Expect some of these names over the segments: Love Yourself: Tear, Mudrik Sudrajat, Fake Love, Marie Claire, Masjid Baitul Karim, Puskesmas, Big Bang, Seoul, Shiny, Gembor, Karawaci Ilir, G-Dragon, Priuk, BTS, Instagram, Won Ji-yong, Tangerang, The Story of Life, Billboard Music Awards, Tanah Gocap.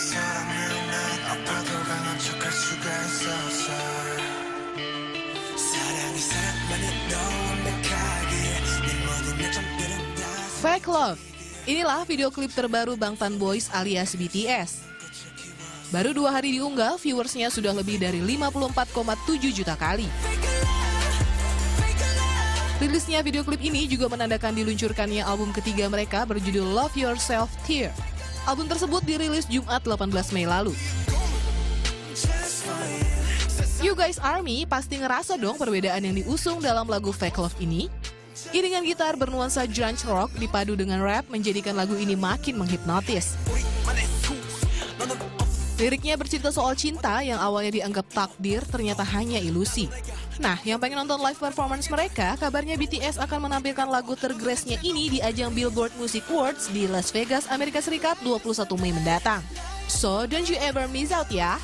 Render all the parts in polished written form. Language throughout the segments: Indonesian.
Fake Love. Inilah video klip terbaru Bangtan Boys alias BTS. Baru 2 hari diunggah, viewersnya sudah lebih dari 54,7 juta kali. Rilisnya video klip ini juga menandakan diluncurkannya album ketiga mereka berjudul Love Yourself: Tear. Album tersebut dirilis Jumat 18 Mei lalu. You guys ARMY pasti ngerasa dong perbedaan yang diusung dalam lagu Fake Love ini. Iringan gitar bernuansa grunge rock dipadu dengan rap menjadikan lagu ini makin menghipnotis. Liriknya bercerita soal cinta yang awalnya dianggap takdir ternyata hanya ilusi. Nah, yang pengen nonton live performance mereka, kabarnya BTS akan menampilkan lagu tergresnya ini di ajang Billboard Music Awards di Las Vegas, Amerika Serikat 21 Mei mendatang. So, don't you ever miss out ya!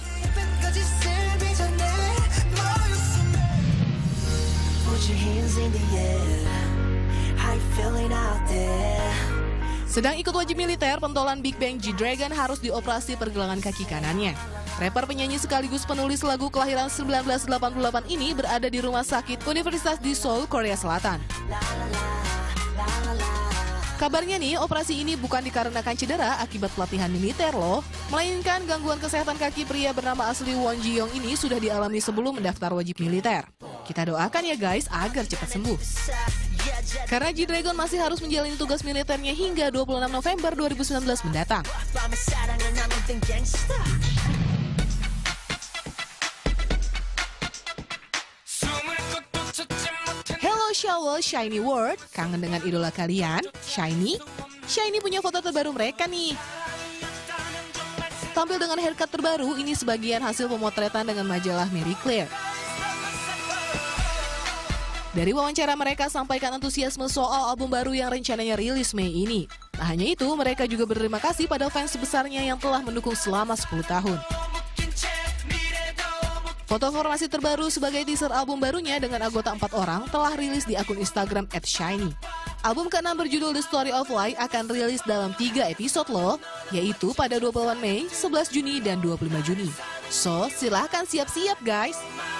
Sedang ikut wajib militer, pentolan Big Bang G-Dragon harus dioperasi pergelangan kaki kanannya. Rapper penyanyi sekaligus penulis lagu kelahiran 1988 ini berada di rumah sakit Universitas di Seoul, Korea Selatan. Kabarnya nih, operasi ini bukan dikarenakan cedera akibat pelatihan militer loh, melainkan gangguan kesehatan kaki pria bernama asli Won Ji-yong ini sudah dialami sebelum mendaftar wajib militer. Kita doakan ya guys agar cepat sembuh. Karena G-Dragon masih harus menjalani tugas militernya hingga 26 November 2019 mendatang. Hello Shiny World, kangen dengan idola kalian, Shiny? Shiny punya foto terbaru mereka nih. Tampil dengan haircut terbaru, ini sebagian hasil pemotretan dengan majalah Marie Claire. Dari wawancara mereka sampaikan antusiasme soal album baru yang rencananya rilis Mei ini. Nah, hanya itu, mereka juga berterima kasih pada fans sebesarnya yang telah mendukung selama 10 tahun. Foto formasi terbaru sebagai teaser album barunya dengan anggota 4 orang telah rilis di akun Instagram @shiny. Album ke-6 berjudul The Story of Life akan rilis dalam 3 episode loh, yaitu pada 28 Mei, 11 Juni, dan 25 Juni. So, silahkan siap-siap guys!